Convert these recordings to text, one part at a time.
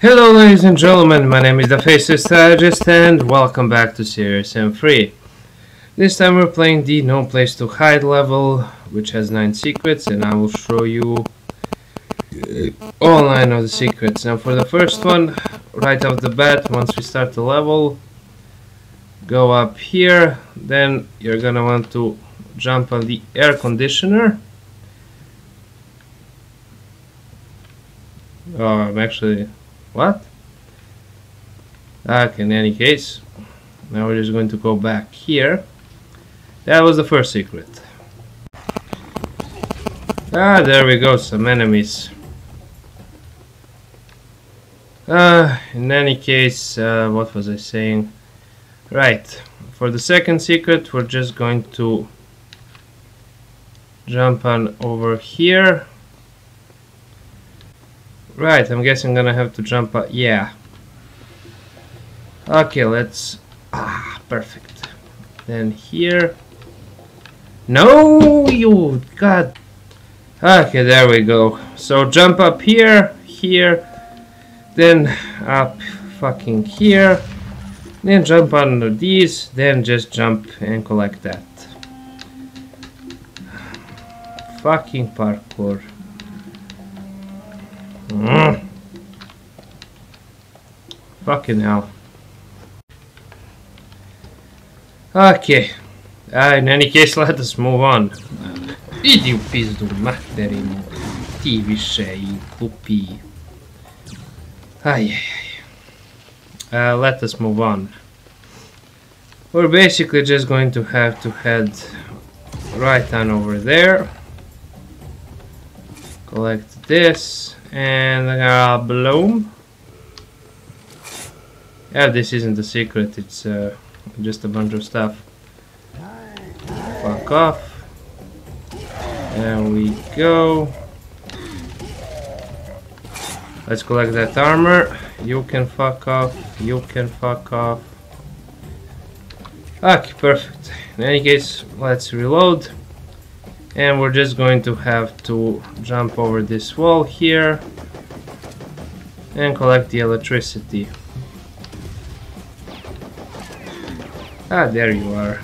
Hello ladies and gentlemen, my name is The Faceless Strategist and welcome back to Serious Sam 3. This time we're playing the No Place to Hide level, which has 9 secrets, and I will show you all 9 of the secrets. Now for the first one, right off the bat, once we start the level, go up here, then you're gonna want to jump on the air conditioner. Oh, I'm actually... what? Okay, in any case, now we're just going to go back here. That was the first secret. Ah, there we go, some enemies. In any case, what was I saying? Right, for the second secret, we're just going to jump on over here. Right, I'm guessing I'm gonna have to jump up. Yeah. Okay, let's... ah, perfect. Then here... no, you... god... okay, there we go. So jump up here, here, then up fucking here, then jump under these, then just jump and collect that. Fucking parkour. Fucking hell. Okay. In any case, let us move on. Idi u pizdu materinu, ti više I glupi. Let us move on. We're basically just going to have to head right on over there. Collect this. And bloom. Yeah, this isn't a secret, it's just a bunch of stuff. Fuck off. There we go. Let's collect that armor. You can fuck off. You can fuck off. Okay, perfect. In any case, let's reload. And we're just going to have to jump over this wall here and collect the electricity. Ah, there you are.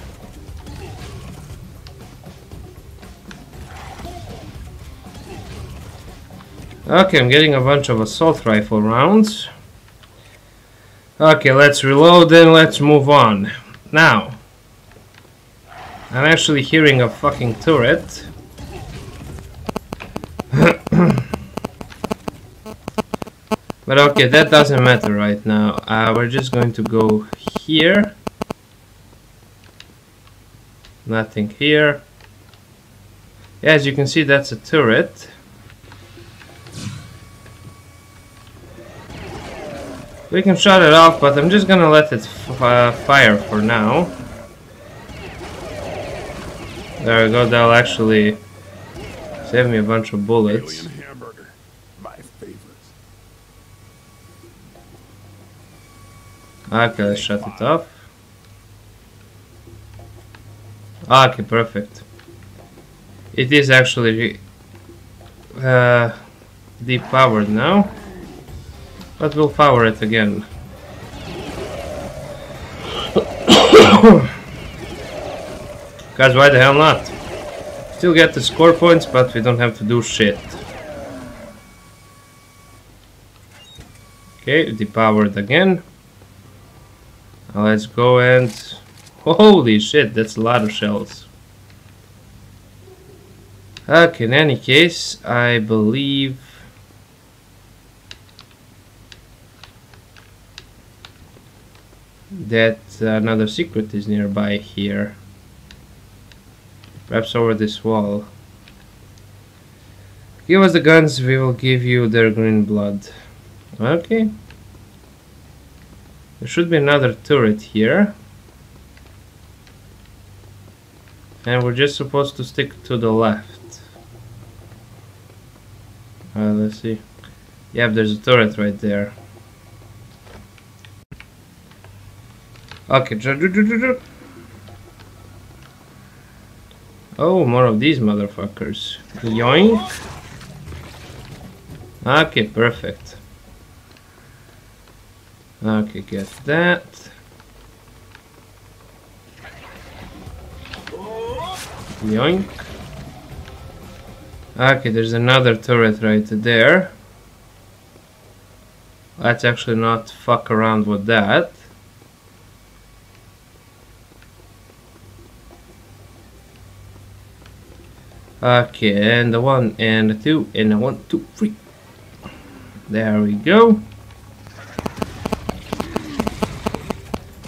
Okay, I'm getting a bunch of assault rifle rounds. Okay, let's reload and let's move on. Now, I'm actually hearing a fucking turret. But okay, that doesn't matter right now. We're just going to go here. Nothing here. Yeah, as you can see, that's a turret. We can shut it off, but I'm just gonna let it fire for now. There we go, that'll actually save me a bunch of bullets. Okay, let's shut it off. Okay, perfect. It is actually depowered now, but we'll power it again. Guys, why the hell not? Still get the score points, but we don't have to do shit. Okay, depowered again. Now let's go and... holy shit, that's a lot of shells. Okay, in any case, I believe... that another secret is nearby here. Perhaps over this wall. Give us the guns, we will give you their green blood. Okay. There should be another turret here. And we're just supposed to stick to the left. Let's see. Yep, there's a turret right there. Okay. Oh, more of these motherfuckers. Yoink. Okay, perfect. Okay, get that. Yoink. Okay, there's another turret right there. Let's actually not fuck around with that. Okay, and the one, and the two, and the 1, 2, 3. There we go.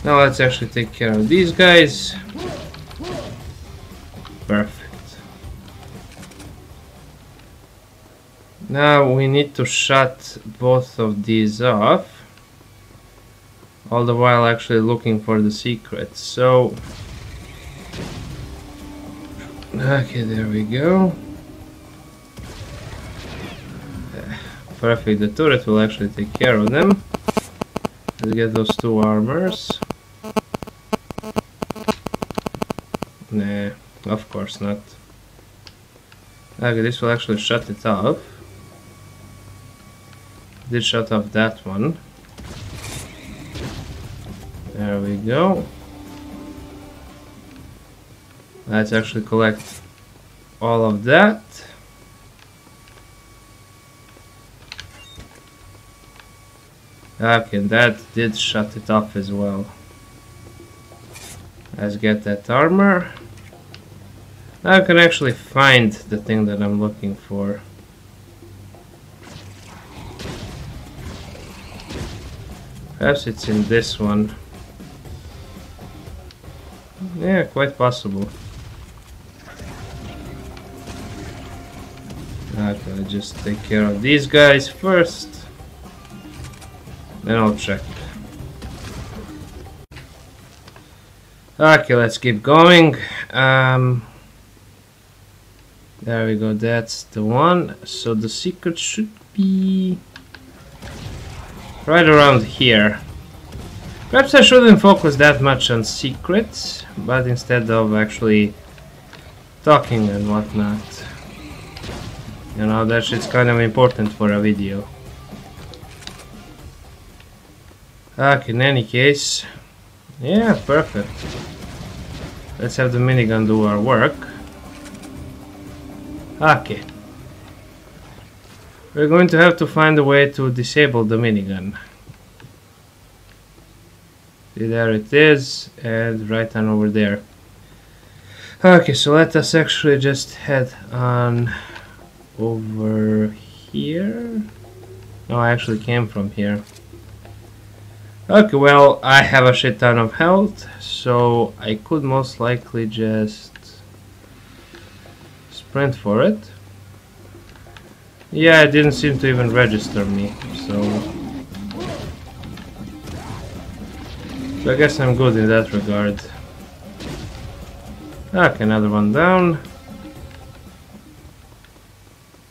Now let's actually take care of these guys. Perfect. Now we need to shut both of these off, all the while actually looking for the secret. So okay, there we go. Perfect, the turret will actually take care of them. Let's get those two armors. Nah, of course not. Okay, this will actually shut it off. Did shut off that one. There we go. Let's actually collect all of that. Okay, that did shut it off as well. Let's get that armor. Now I can actually find the thing that I'm looking for. Perhaps it's in this one. Yeah, quite possible. Okay, I'll just take care of these guys first, then I'll check. Okay, let's keep going. There we go, that's the one. So the secret should be right around here. Perhaps I shouldn't focus that much on secrets, but instead of actually talking and whatnot. You know, that shit's kind of important for a video. Okay, in any case, yeah, perfect. Let's have the minigun do our work. Okay. We're going to have to find a way to disable the minigun. See, there it is, and right on over there. Okay, so let us actually just head on over here. No, I actually came from here. Okay, well, I have a shit ton of health, so I could most likely just sprint for it. Yeah, it didn't seem to even register me, so I guess I'm good in that regard. Okay, another one down.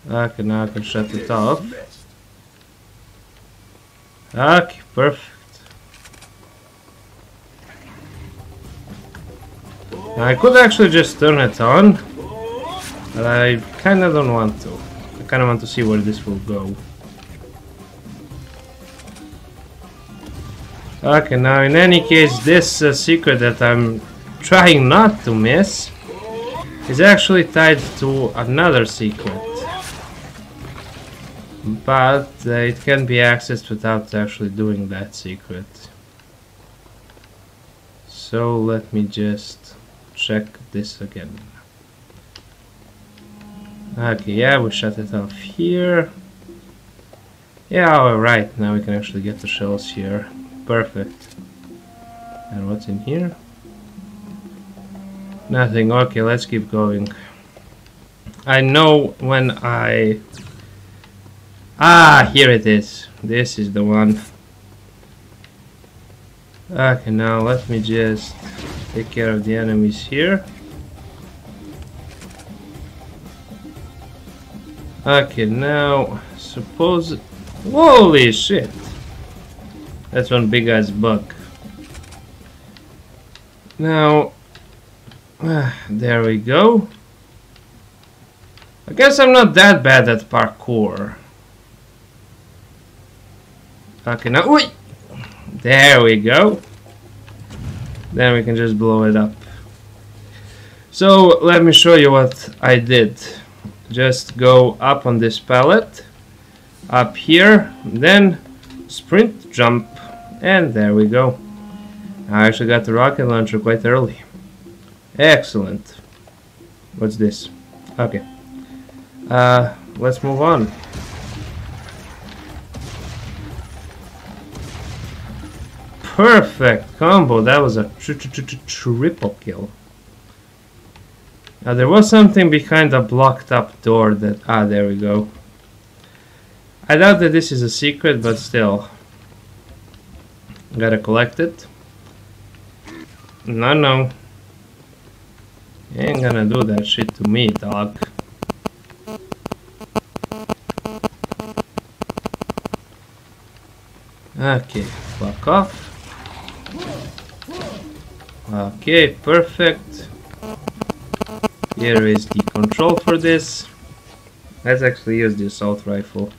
Okay, now I can shut it off. Okay, perfect. Now I could actually just turn it on, but I kind of don't want to. I kind of want to see where this will go. Okay, now in any case, this secret that I'm trying not to miss is actually tied to another secret. But it can be accessed without actually doing that secret. So let me just check this again. Okay, yeah, we shut it off here. Yeah, alright, now we can actually get the shells here. Perfect. And what's in here? Nothing. Okay, let's keep going. I know when I... Ah, here it is. This is the one. Okay, now let me just take care of the enemies here. Okay, now suppose... Holy shit! That's one big ass bug. Now... there we go. I guess I'm not that bad at parkour. Okay, now... Oi! There we go. Then we can just blow it up. So let me show you what I did. Just go up on this pallet, up here, then sprint, jump, and there we go. I actually got the rocket launcher quite early. Excellent. What's this? Okay. Let's move on. Perfect combo. That was a triple kill. Now there was something behind a blocked up door that... Ah, there we go. I doubt that this is a secret, but still. Gotta collect it. No. You ain't gonna do that shit to me, dog. Okay, fuck off. Okay, perfect. Here is the control for this. Let's actually use the assault rifle.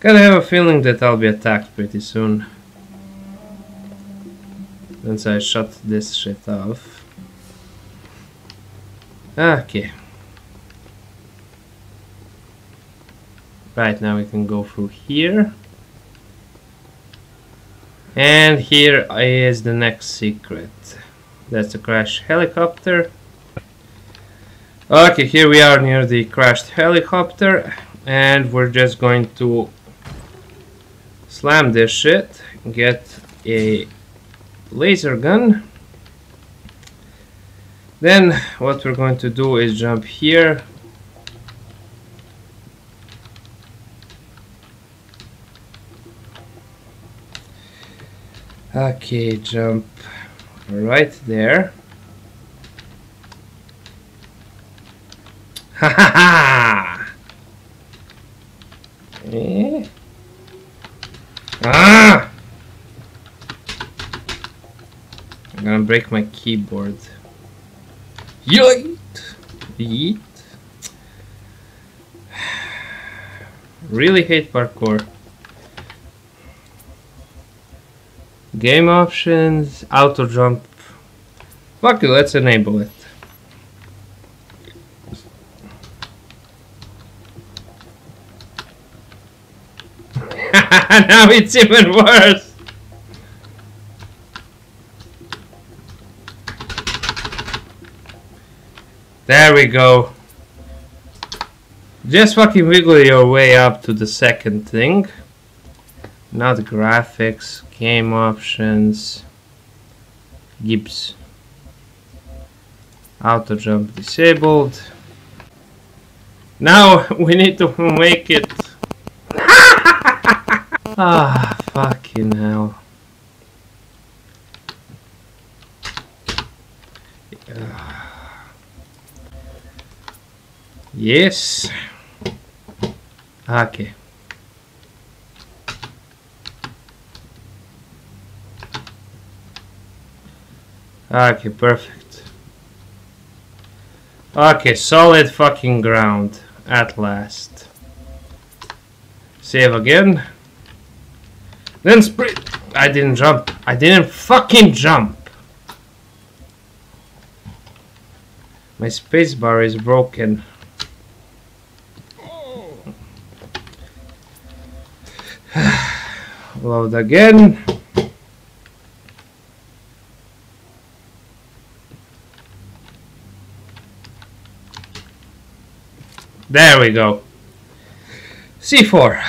Kinda have a feeling that I'll be attacked pretty soon. Once I shut this shit off. Okay. Right, now we can go through here. And here is the next secret. That's the crashed helicopter. Okay, here we are near the crashed helicopter. And we're just going to slam this shit. Get a laser gun. Then what we're going to do is jump here. Okay, jump right there. Ha ha ha! Eh? Ah! I'm gonna break my keyboard. Yeet! Yeet! Really hate parkour. Game options, auto jump. Fuck you, let's enable it. Now it's even worse. There we go. Just fucking wiggle your way up to the second thing. Not graphics, game options, Gibbs, auto jump disabled. Now we need to make it. Ah, fucking hell. Yeah. Yes. Okay. Okay, perfect. Okay, solid fucking ground at last. Save again. Then sprint. I didn't jump. I didn't fucking jump. My spacebar is broken. Load again. There we go. C4.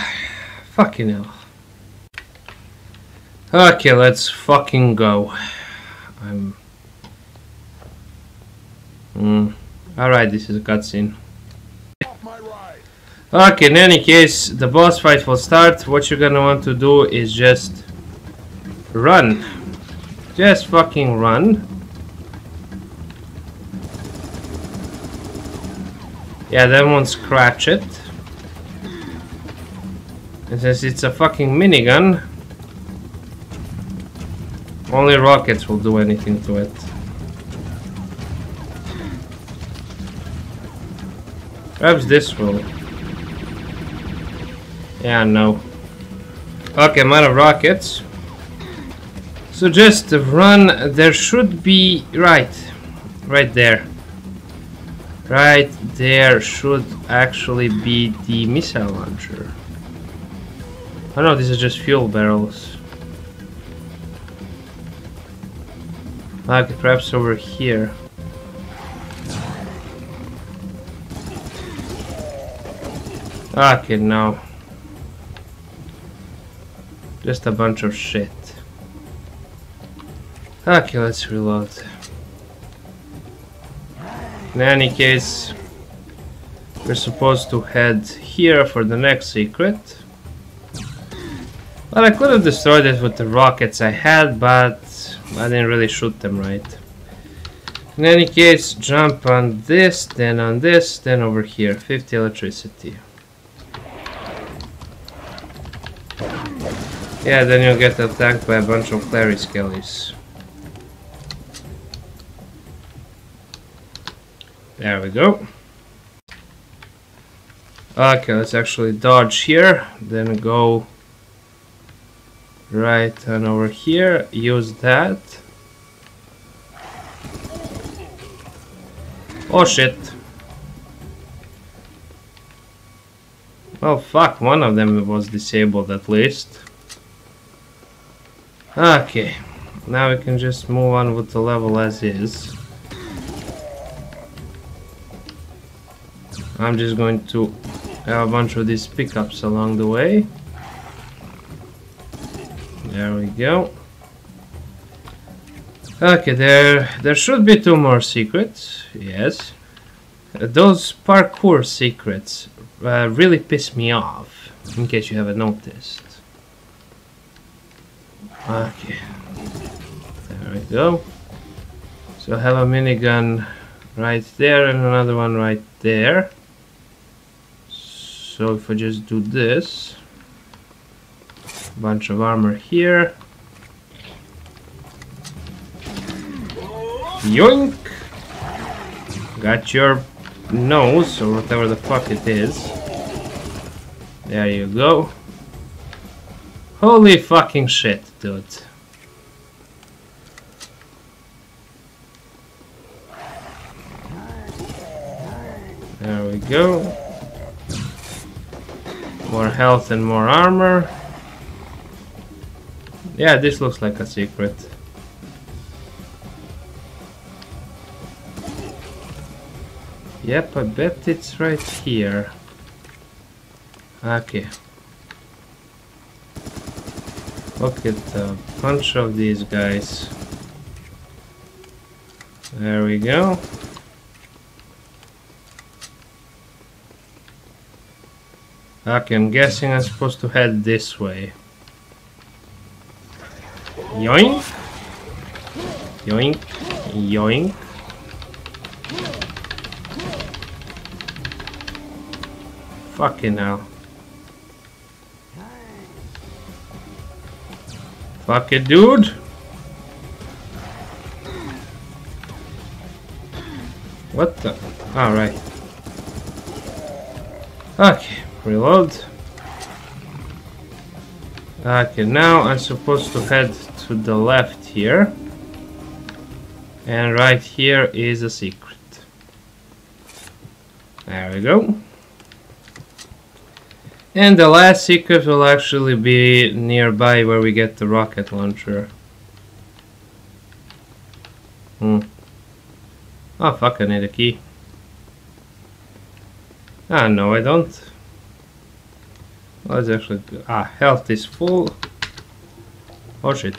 Fucking hell. Okay, let's fucking go. I'm... Alright, this is a cutscene. Okay, in any case, the boss fight will start. What you're gonna want to do is just run. Just fucking run. Yeah, that won't scratch it. And since it's a fucking minigun, only rockets will do anything to it. Perhaps this will. Yeah, no. Okay, I'm out of rockets. So just run. There should be right there. Right there should actually be the missile launcher. Oh no, these are just fuel barrels. Okay, perhaps over here. Okay, no. Just a bunch of shit. Okay, let's reload. In any case, we're supposed to head here for the next secret. Well, I could have destroyed it with the rockets I had, but I didn't really shoot them right. In any case, jump on this, then over here. 50 electricity. Yeah, then you'll get attacked by a bunch of Clary Skellies. There we go. Okay, let's actually dodge here, then go right on over here, use that. Oh shit. Well, fuck, one of them was disabled at least. Okay, now we can just move on with the level as is. I'm just going to have a bunch of these pickups along the way. There we go. Okay, there should be two more secrets. Yes. Those parkour secrets really piss me off, in case you haven't noticed. Okay. There we go. So I have a minigun right there and another one right there. So if I just do this, bunch of armor here, yoink, got your nose or whatever the fuck it is. There you go. Holy fucking shit, dude. There we go. More health and more armor. Yeah, this looks like a secret. Yep, I bet it's right here. Okay. Look at a bunch of these guys. There we go. Okay, I'm guessing I'm supposed to head this way. Yoink, yoink, yoink. Fucking hell. Fuck it, dude. What the? Alright. Okay, reload. Okay, now I'm supposed to head to the left here. And right here is a secret. There we go. And the last secret will actually be nearby where we get the rocket launcher. Oh fuck, I need a key. Ah, no I don't. Let's actually go. Ah, health is full. Oh shit.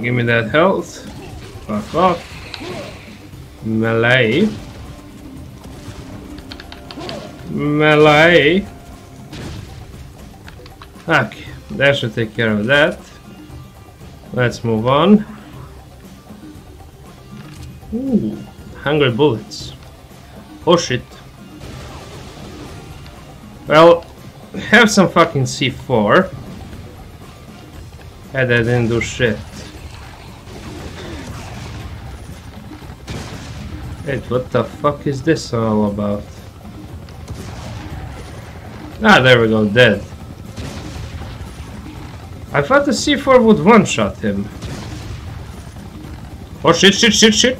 Give me that health. Fuck off. Melee. Melee. Okay, that should take care of that. Let's move on. Ooh, hungry bullets. Oh shit. Well, have some fucking C4. And I didn't do shit. Wait, what the fuck is this all about? Ah, there we go, dead. I thought the C4 would one-shot him. Oh shit, shit, shit, shit!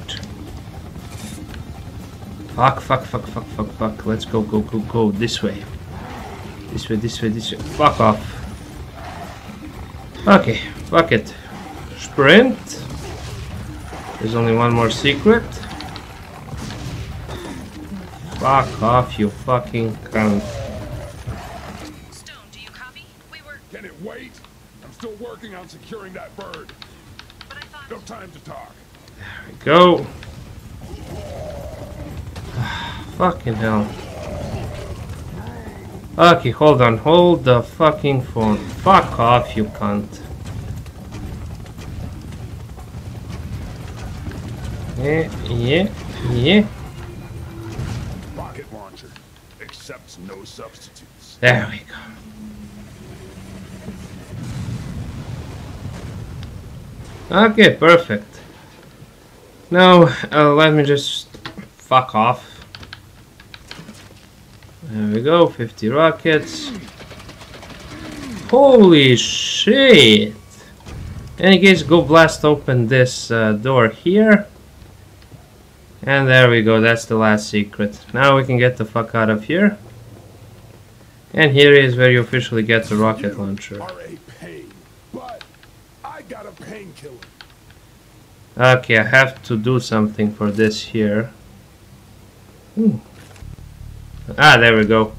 Fuck, fuck, fuck, fuck, fuck, fuck. Let's go, go, go, go. This way. This way, this way, this way. Fuck off. Okay, fuck it. Sprint. There's only one more secret. Fuck off, you fucking cunt. Stone, do you copy? We were... Can it wait? I'm still working on securing that bird. But I thought... No time to talk. There we go. Fucking hell. Okay, hold on. Hold the fucking phone. Fuck off, you cunt. Yeah, yeah, yeah. Rocket launcher accepts no substitutes. There we go. Okay, perfect. Now, let me just fuck off. There we go, 50 rockets. Holy shit! In any case, go blast open this door here. And there we go, that's the last secret. Now we can get the fuck out of here. And here is where you officially get the rocket launcher. You are a pain, but I got a painkiller. Okay, I have to do something for this here. Ooh. Ah, there we go.